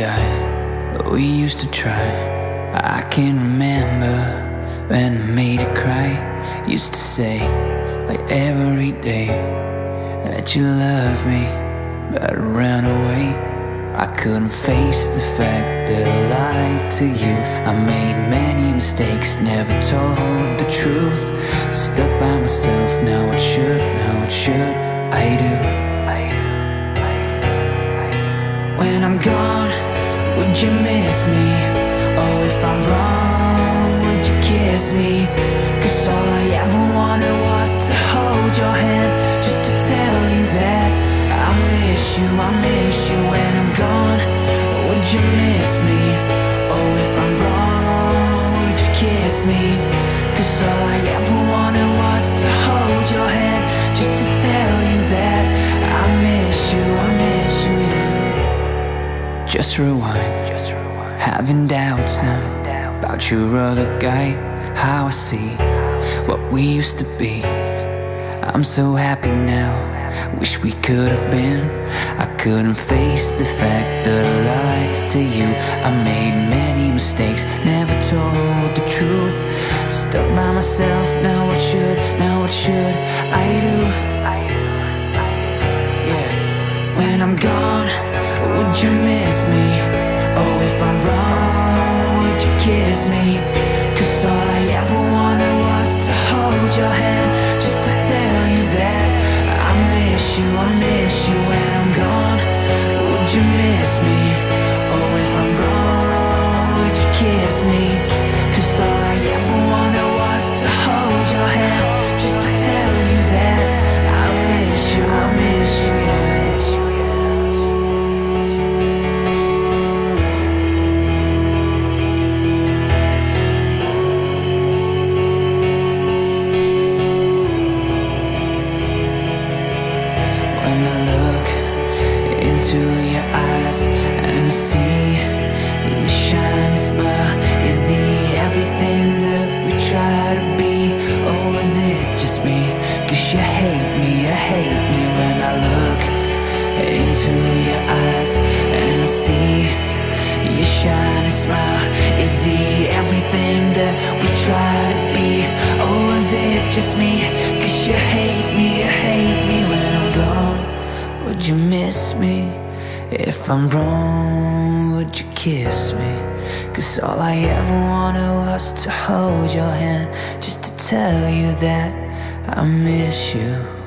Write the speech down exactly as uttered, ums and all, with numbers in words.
and I, we used to try. I can remember when I made you cry. Used to say, like every day, that you loved me, but I ran away. I couldn't face the fact that I lied to you. I made many mistakes, never told the truth. Stuck by myself, now what should, now what should I do? When I'm gone, would you miss me? Oh, if I'm wrong, would you kiss me? Cause all I ever wanted was to hold your hand, just to tell you that I miss you, I miss you. When I'm gone, would you miss me? Oh, if I'm wrong, would you kiss me? Cause all I ever wanted was to hold your hand, just to tell you that I miss you, I miss you. Just rewind, just rewind, having doubts now, doubts about your other guy, how I see what we used to be. I'm so happy now, wish we could have been. I couldn't face the fact that I lied to you. I made many mistakes, never told the truth. Stuck by myself, now what should, now what should I do? I do, I do. Yeah. When I'm gone, would you miss me? Oh, if I'm wrong, would you kiss me? Cause all I ever wanted was to hold your hand, just to tell you that I miss you, I miss you. When I'm gone, would you miss me? Oh, if I'm wrong, would you kiss me? Cause all I ever wanted was to hold your hand, just to tell you that I miss you, I miss you, yeah. To your eyes and see the shining smile. Is he everything that we try to be? Or is it just me? Cause you hate me, you hate me. When I look into your eyes and I see your shining smile, is he everything that we try to be? Or is it just me? Cause you hate me, you hate me. When I'm gone, would you miss me? If I'm wrong, would you kiss me? Cause all I ever wanted was to hold your hand, just to tell you that I miss you.